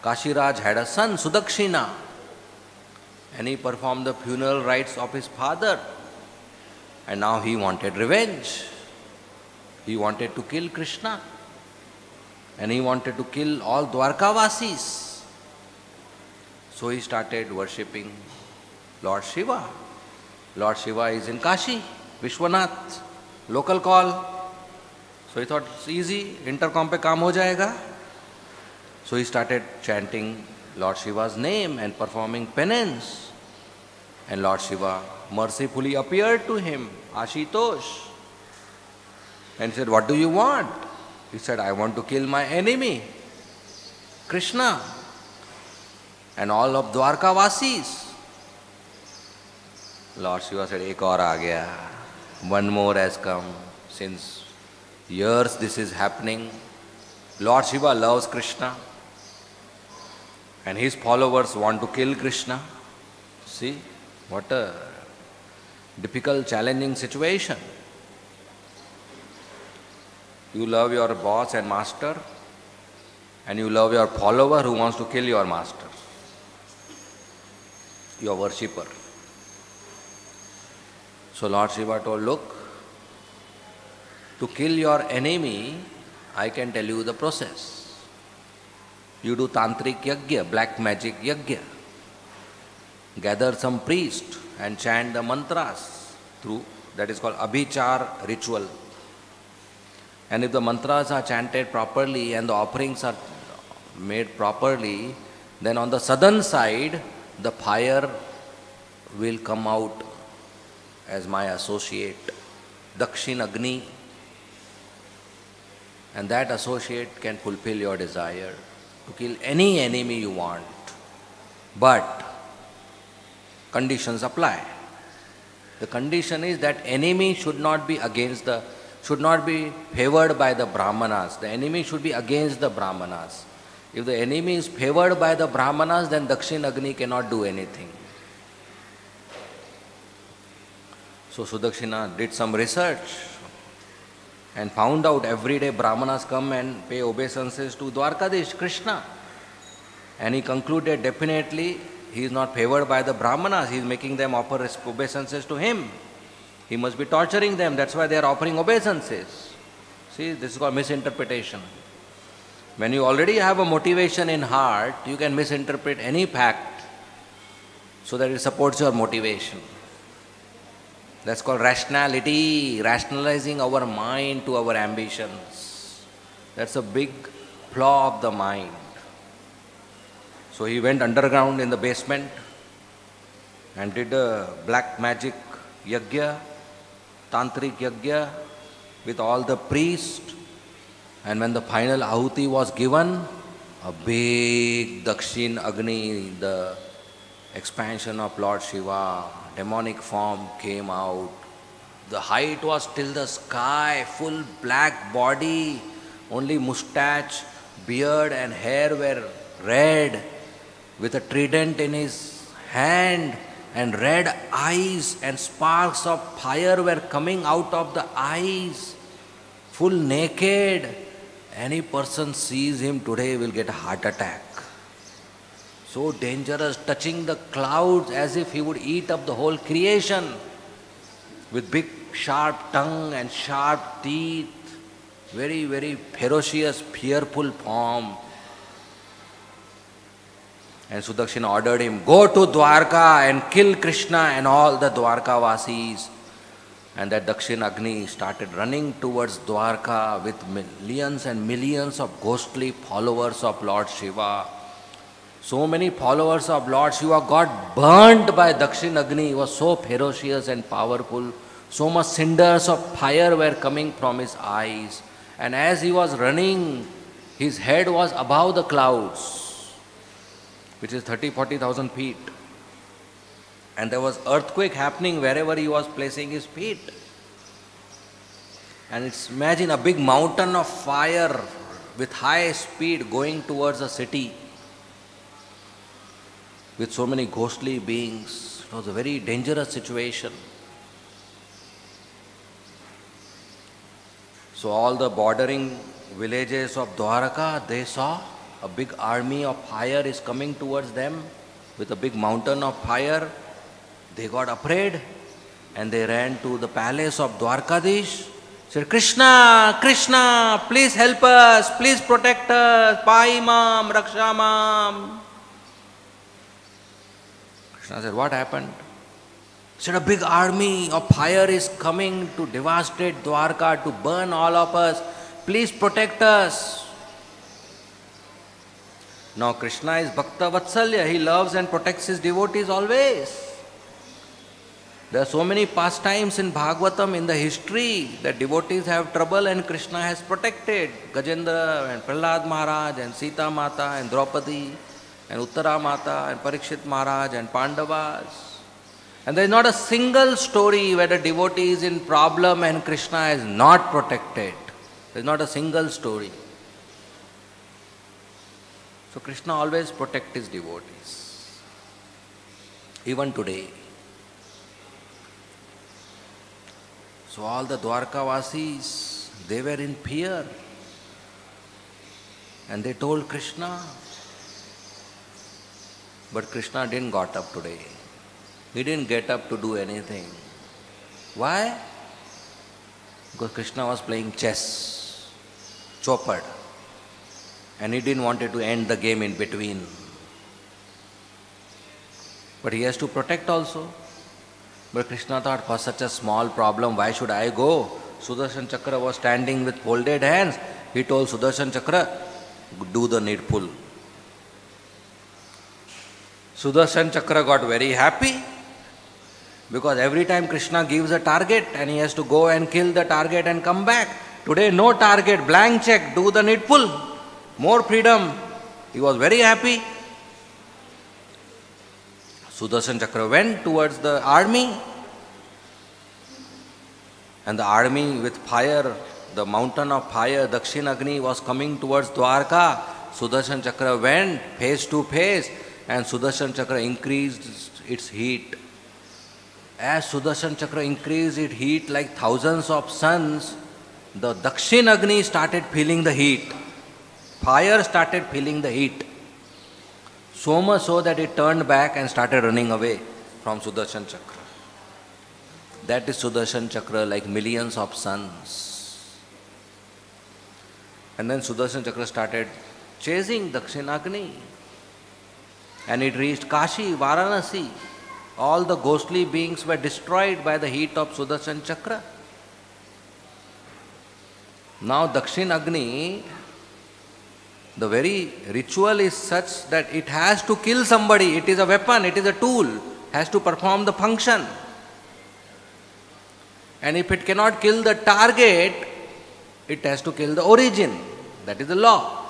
Kashi Raj had a son, Sudakshina, and he performed the funeral rites of his father. And now he wanted revenge. He wanted to kill Krishna. And he wanted to kill all Dwarkavasis. So he started worshipping Lord Shiva. Lord Shiva is in Kashi, Vishwanath. Local call. So he thought it's easy, intercom pe kaam ho jayega. So he started chanting Lord Shiva's name and performing penance. And Lord Shiva mercifully appeared to him, Ashitosh. And he said, what do you want? He said, I want to kill my enemy, Krishna, and all of Dwarka Vasis. Lord Shiva said, ek aur aa gaya. One more has come. Since years this is happening. Lord Shiva loves Krishna and his followers want to kill Krishna. See, what a difficult, challenging situation. You love your boss and master, and you love your follower who wants to kill your master, your worshipper. So Lord Shiva told, look, to kill your enemy, I can tell you the process. You do tantric yajna, black magic yajna. Gather some priest and chant the mantras through, that is called abhichar ritual. And if the mantras are chanted properly and the offerings are made properly, then on the southern side, the fire will come out as my associate, Dakshin Agni. And that associate can fulfill your desire to kill any enemy you want. But conditions apply. The condition is that enemy should not be against the, should not be favored by the Brahmanas. The enemy should be against the Brahmanas. If the enemy is favored by the Brahmanas, then Dakshin Agni cannot do anything. So Sudakshina did some research and found out every day Brahmanas come and pay obeisances to Dwarkadish, Krishna. And he concluded definitely he is not favored by the Brahmanas, he is making them offer obeisances to him. He must be torturing them, that's why they are offering obeisances. See, this is called misinterpretation. When you already have a motivation in heart, you can misinterpret any fact so that it supports your motivation. That's called rationality, rationalizing our mind to our ambitions. That's a big flaw of the mind. So he went underground in the basement and did a black magic yajna, tantric yajna with all the priests, and when the final ahuti was given, a big Dakshin Agni, the expansion of Lord Shiva, demonic form came out. The height was till the sky, full black body, only moustache, beard and hair were red, with a trident in his hand, and red eyes and sparks of fire were coming out of the eyes, full naked. Any person sees him today will get a heart attack. So dangerous, touching the clouds as if he would eat up the whole creation, with big sharp tongue and sharp teeth, very, very ferocious, fearful form. And Sudakshina ordered him, go to Dwarka and kill Krishna and all the Dwarka Vasis. And that Dakshin Agni started running towards Dwarka with millions and millions of ghostly followers of Lord Shiva. So many followers of Lord Shiva got burnt by Dakshin Agni. He was so ferocious and powerful. So much cinders of fire were coming from his eyes. And as he was running, his head was above the clouds, which is 30,000-40,000 feet. And there was earthquake happening wherever he was placing his feet. And it's, imagine a big mountain of fire with high speed going towards a city with so many ghostly beings. It was a very dangerous situation. So all the bordering villages of Dwarka, they saw a big army of fire is coming towards them with a big mountain of fire. They got afraid and they ran to the palace of Dwarkadish, said, Krishna, Krishna, please help us, please protect us, Pai Mam, Raksha Mam. Krishna said, what happened? He said, a big army of fire is coming to devastate Dwarka, to burn all of us, please protect us. Now Krishna is Bhakta Vatsalya, he loves and protects his devotees always. There are so many pastimes in Bhagavatam, in the history, that devotees have trouble and Krishna has protected. Gajendra and Prahlad Maharaj and Sita Mata and Draupadi and Uttara Mata and Parikshit Maharaj and Pandavas. And there is not a single story where the devotee is in problem and Krishna is not protected. There is not a single story. So Krishna always protects his devotees, even today. So all the Dwarkavasis, They were in fear. And they told Krishna. But Krishna didn't got up today. He didn't get up to do anything. Why? Because Krishna was playing chess, chopper, and he didn't want to end the game in between. But he has to protect also. But Krishna thought, for such a small problem, why should I go? Sudarshan Chakra was standing with folded hands. He told Sudarshan Chakra, do the needful. Sudarshan Chakra got very happy because every time Krishna gives a target and he has to go and kill the target and come back. Today no target, blank check, do the needful, more freedom. He was very happy. Sudarshan Chakra went towards the army, and the army with fire, the mountain of fire, Dakshin Agni, was coming towards Dwarka. Sudarshan Chakra went face to face, and Sudarshan Chakra increased its heat. As Sudarshan Chakra increased its heat like thousands of suns, the Dakshin Agni started feeling the heat. Fire started feeling the heat. So much so that it turned back and started running away from Sudarshan Chakra. That is Sudarshan Chakra, like millions of suns. And then Sudarshan Chakra started chasing Dakshin Agni. And it reached Kashi, Varanasi. All the ghostly beings were destroyed by the heat of Sudarshan Chakra. Now Dakshin Agni, the very ritual is such that it has to kill somebody. It is a weapon, it is a tool, has to perform the function. And if it cannot kill the target, it has to kill the origin. That is the law.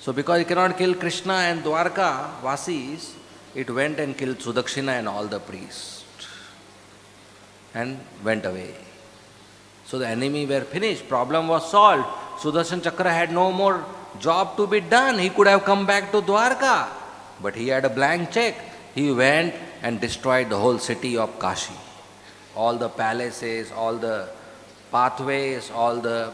So because it cannot kill Krishna and Dwarka Vasis, it went and killed Sudakshina and all the priests and went away. So the enemy were finished, problem was solved. Sudarshan Chakra had no more job to be done. He could have come back to Dwarka. But he had a blank check. He went and destroyed the whole city of Kashi. All the palaces, all the pathways, all the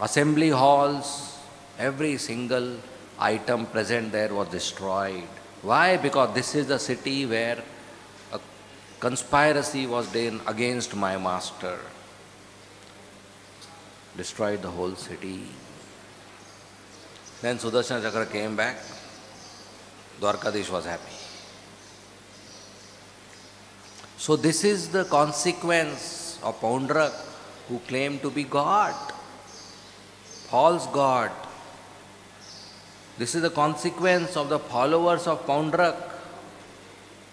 assembly halls, every single item present there was destroyed. Why? Because this is the city where a conspiracy was done against my master. Destroyed the whole city. Then Sudarshan Chakra came back. Dwarkadish was happy. So this is the consequence of Pauṇḍraka, who claimed to be God, false God. This is the consequence of the followers of Pauṇḍraka,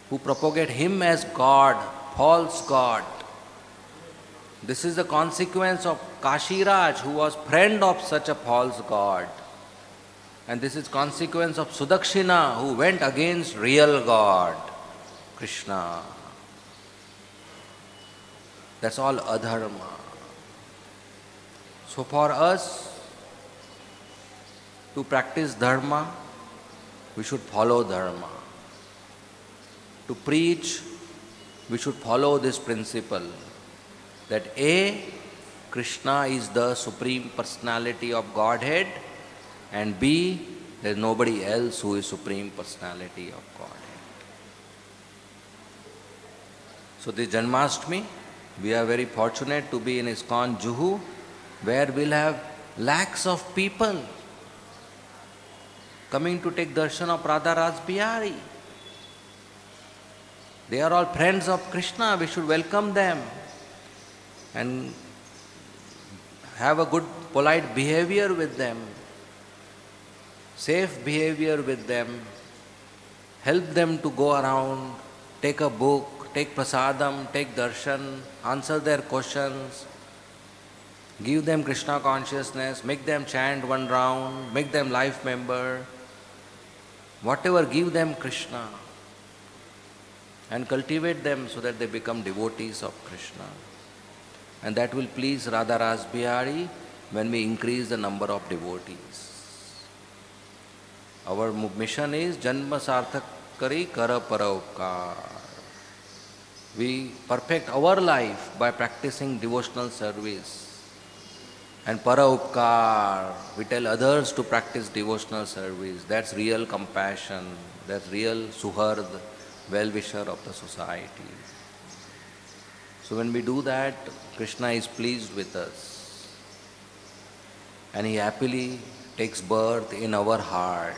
who propagate him as God, false God. This is the consequence of Kashi Raj, who was friend of such a false god. And this is consequence of Sudakshina, who went against real God, Krishna. That's all adharma. So for us to practice dharma, we should follow dharma. To preach, we should follow this principle. That A, Krishna is the Supreme Personality of Godhead, and B, there is nobody else who is Supreme Personality of Godhead. So this Janmashtami, we are very fortunate to be in ISKCON Juhu, where we will have lakhs of people coming to take darshan of Radha Rasbihari. They are all friends of Krishna, we should welcome them and have a good, polite behavior with them, safe behavior with them, help them to go around, take a book, take prasadam, take darshan, answer their questions, give them Krishna consciousness, make them chant one round, make them life member, whatever, give them Krishna and cultivate them so that they become devotees of Krishna. And that will please Radha Rasbihari when we increase the number of devotees. Our mission is Janma Sarthak Kari Kara Paropkar. We perfect our life by practicing devotional service. And para upkar, we tell others to practice devotional service. That's real compassion, that's real suhard, well-wisher of the society. So when we do that, Krishna is pleased with us. And He happily takes birth in our heart.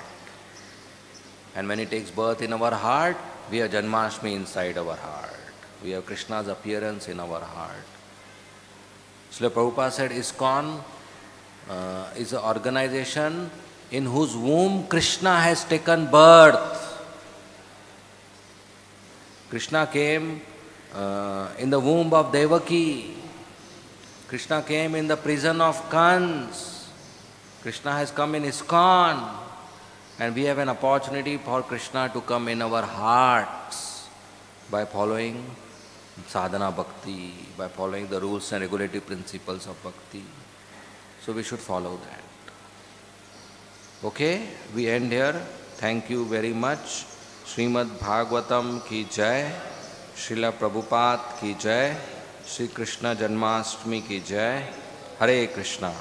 And when He takes birth in our heart, we have Janmashtami inside our heart. We have Krishna's appearance in our heart. Srila Prabhupada said, ISKCON is an organization in whose womb Krishna has taken birth. Krishna came in the womb of Devaki. Krishna came in the prison of Kansa. Krishna has come in ISKCON. And we have an opportunity for Krishna to come in our hearts by following sadhana bhakti, by following the rules and regulative principles of bhakti. So we should follow that. Okay, we end here. Thank you very much. Srimad Bhagavatam ki jai, Srila Prabhupada ki jai, Sri Krishna Janmashtami ki jai, Hare Krishna.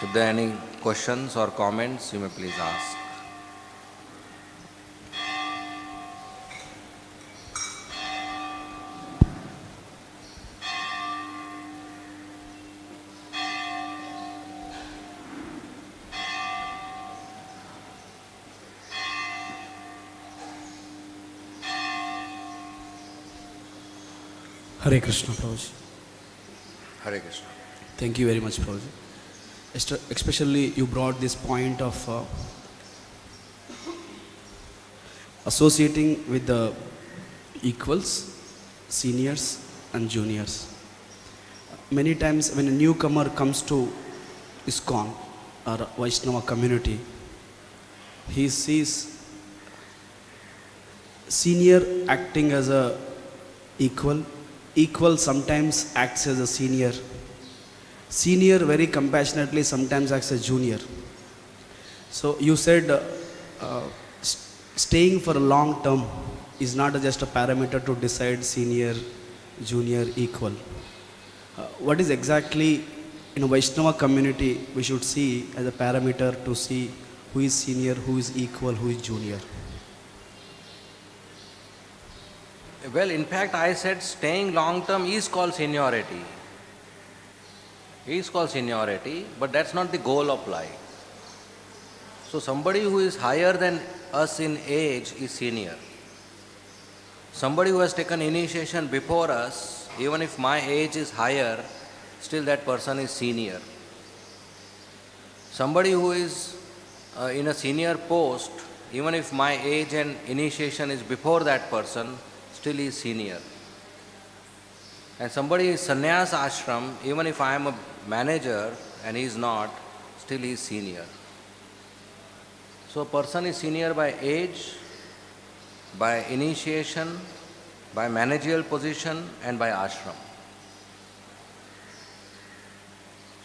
If there are any questions or comments, you may please ask. Hare Krishna, Prabhuji. Hare Krishna. Thank you very much, Prabhuji. Especially you brought this point of associating with the equals, seniors and juniors. Many times when a newcomer comes to ISKCON or Vaishnava community, he sees senior acting as an equal. Equal sometimes acts as a senior. Senior very compassionately sometimes acts as junior. So you said staying for a long term is not just a parameter to decide senior, junior, equal. What is exactly in a Vaishnava community we should see as a parameter to see who is senior, who is equal, who is junior? Well, in fact, I said staying long term is called seniority. Is called seniority, but that's not the goal of life. So somebody who is higher than us in age is senior. Somebody who has taken initiation before us, even if my age is higher, still that person is senior. Somebody who is in a senior post, even if my age and initiation is before that person, still is senior. And somebody in sannyas ashram, even if I am a manager and he is not, still he is senior. So a person is senior by age, by initiation, by managerial position and by ashram.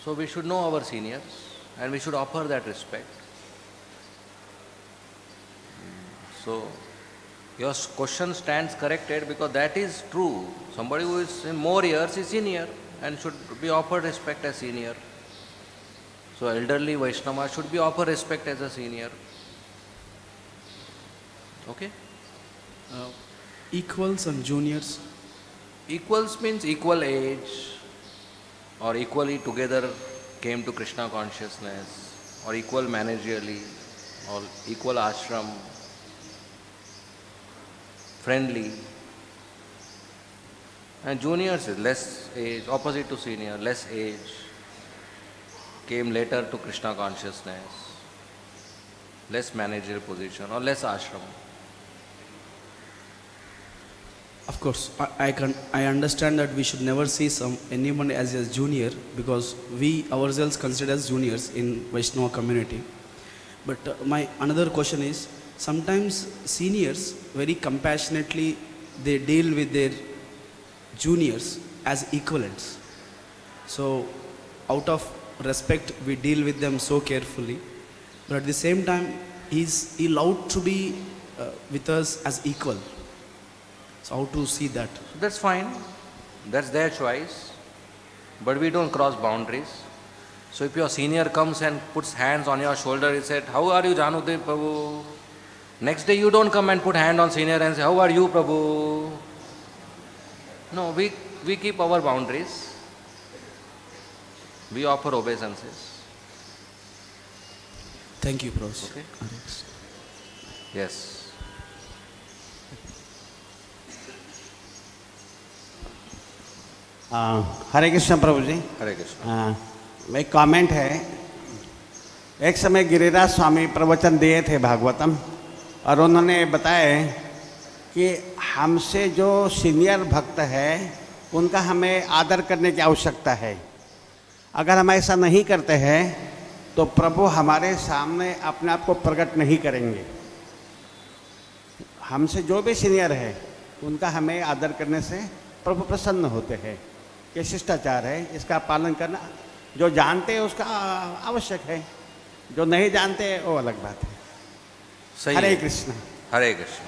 So we should know our seniors and we should offer that respect. So your question stands corrected because that is true. Somebody who is in more years is senior and should be offered respect as senior. So elderly Vaishnava should be offered respect as a senior. Okay? Equals and juniors? Equals means equal age or equally together came to Krishna consciousness or equal managerially or equal ashram. Friendly. And juniors is less age, opposite to senior, less age, came later to Krishna consciousness, less managerial position or less ashram. Of course, I understand that we should never see anyone as a junior because we ourselves consider as juniors in Vaishnava community. But my another question is, sometimes seniors very compassionately they deal with their juniors as equivalents. So out of respect we deal with them so carefully, but at the same time he is allowed to be with us as equal. So how to see that? That's fine. That's their choice. But we don't cross boundaries. So if your senior comes and puts hands on your shoulder, he said, how are you, Janudev Prabhu? Next day you don't come and put hand on senior and say, how are you, Prabhu? No, we keep our boundaries. We offer obeisances. Thank you, Prabhu. Okay. Yes. Hare Krishna, Prabhuji. Hare Krishna. My comment है. एक समय गिरिराज स्वामी प्रवचन दिए थे भागवतम और उन्होंने बताया कि हमसे जो सीनियर भक्त है उनका हमें आदर करने की आवश्यकता है. अगर हम ऐसा नहीं करते हैं तो प्रभु हमारे सामने अपने आप को प्रकट नहीं करेंगे. हमसे जो भी सीनियर है उनका हमें आदर करने से प्रभु प्रसन्न होते हैं. ये शिष्टाचार है, इसका पालन करना. जो जानते हैं उसका आवश्यक है, जो नहीं जानते हैं वो अलग बात है. सही. हरे कृष्ण. हरे कृष्ण.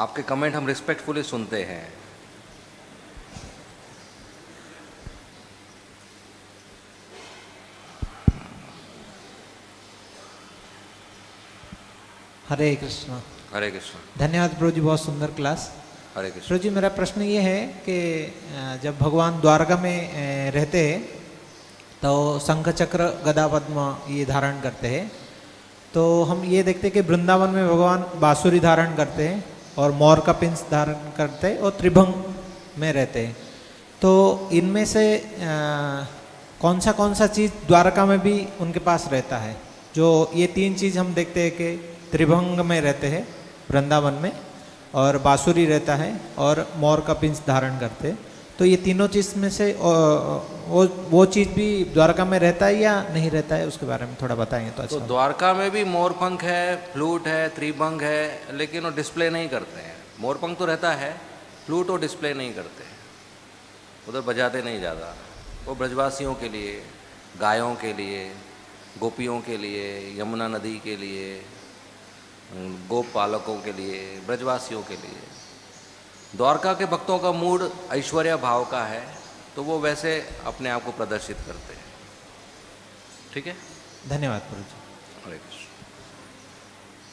आपके कमेंट हम रिस्पेक्टफुली सुनते हैं. हरे कृष्ण. हरे कृष्ण. धन्यवाद प्रभुजी, बहुत सुंदर क्लास. हरे कृष्ण. प्रभुजी मेरा प्रश्न ये है कि जब भगवान द्वारका में रहते हैं तो शंख चक्र गदा पद्म ये धारण करते हैं, तो हम ये देखते हैं कि वृंदावन में भगवान बांसुरी धारण करते हैं और मोर का पिंस धारण करते हैं और त्रिभंग में रहते हैं, तो इनमें से कौन सा चीज़ द्वारका में भी उनके पास रहता है? जो ये तीन चीज़ हम देखते हैं कि त्रिभंग में रहते हैं वृंदावन में और बांसुरी रहता है और मोर का पिंस धारण करते हैं, तो ये तीनों चीज़ में से वो चीज़ भी द्वारका में रहता है या नहीं रहता है, उसके बारे में थोड़ा बताएंगे तो अच्छा. तो द्वारका में भी मोरपंख है, फ्लूट है, त्रिभंग है, लेकिन वो डिस्प्ले नहीं करते हैं. मोरपंख तो रहता है, फ्लूट वो डिस्प्ले नहीं करते हैं, उधर बजाते नहीं ज़्यादा. वो ब्रजवासियों के लिए, गायों के लिए, गोपियों के लिए, यमुना नदी के लिए, गोपालकों के लिए, ब्रजवासियों के लिए. द्वारका के भक्तों का मूड ऐश्वर्या भाव का है, तो वो वैसे अपने आप को प्रदर्शित करते हैं. ठीक है, धन्यवाद प्रभु जी. हरे कृष्ण.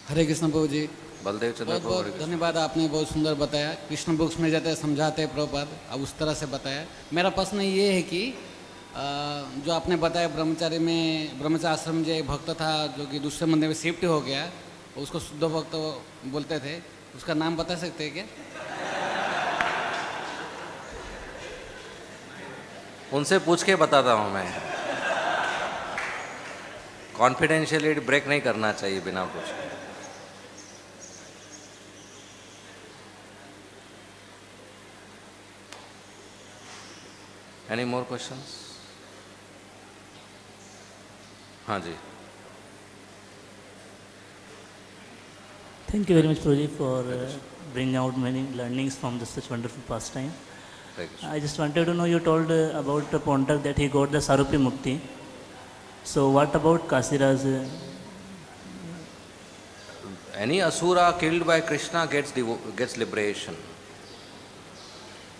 हरे कृष्ण प्रभु जी. बलदेव चंद्र प्रभु, बहुत धन्यवाद. आपने बहुत सुंदर बताया. कृष्ण बुक्स में जाते समझाते प्रभुपाद, अब उस तरह से बताया. मेरा प्रश्न ये है कि जो आपने बताया ब्रह्मचारी में, ब्रह्मचार्य आश्रम जो एक भक्त था जो कि दूसरे मंदिर में शिफ्ट हो गया, उसको शुद्ध भक्त बोलते थे, उसका नाम बता सकते हैं क्या? उनसे पूछ के बताता हूँ मैं. कॉन्फिडेंशियली ब्रेक नहीं करना चाहिए बिना कुछ. Any more questions? हाँ जी. Thank you very much, Prabhuji, for bringing out many learnings from this such wonderful pastime. I just wanted to know, you told about Pauṇḍraka that he got the Sarupi Mukti. So what about Kashi Raja? Any Asura killed by Krishna gets liberation.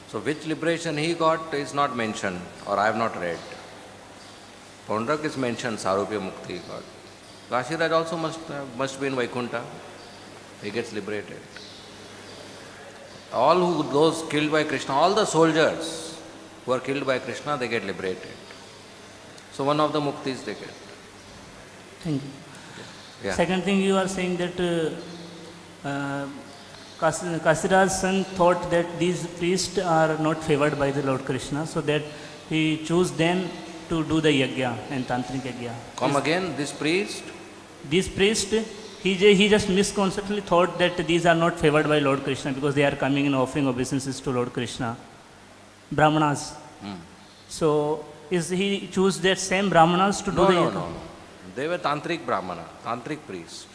So which liberation he got is not mentioned, or I have not read. Pauṇḍraka is mentioned, Sarupi Mukti he got. Kashi Raja also must be in Vaikuntha. He gets liberated. All those killed by Krishna, all the soldiers who are killed by Krishna, they get liberated. So one of the muktis they get. Thank you. Yeah. Second thing, you are saying that Kasira's son thought that these priests are not favored by the Lord Krishna, so that he chose them to do the yajna and tantric yajna. These priests, he just misconceptually thought that these are not favored by Lord Krishna because they are coming and offering obeisances to Lord Krishna. Brahmanas. So, is he choose that same Brahmanas to do the yajna? No. They were tantric Brahmana, tantric priest.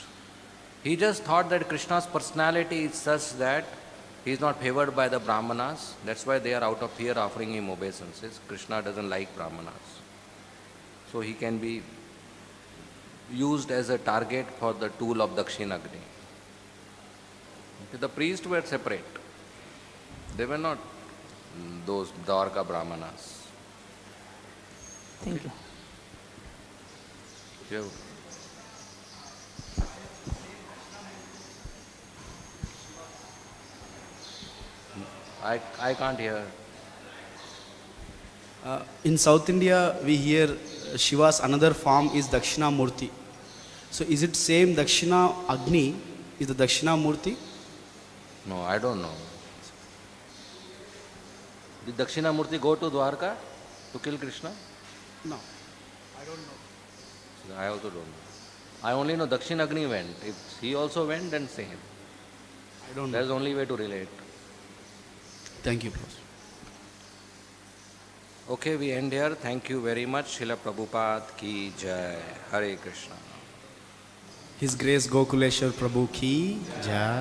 He just thought that Krishna's personality is such that he is not favored by the Brahmanas. That's why they are out of fear offering him obeisances. Krishna doesn't like Brahmanas. So, he can be used as a target for the tool of Dakshin Agni. The priests were separate. They were not those Dwarka Brahmanas. Thank you. Yeah. I can't hear. In South India, we hear Shiva's another form is Dakshina Murti. So is it same Dakshina Agni is the Dakshina Murti? No, I don't know. Did Dakshina Murti go to Dwarka to kill Krishna? No, I don't know. I also don't know. I only know Dakshin Agni went. If he also went, then same. I don't know. There's only way to relate. Thank you, Professor. Okay, we end here. Thank you very much. Srila Prabhupada ki jai. Hare Krishna. His Grace Gokuleshwar Prabhu ki jai.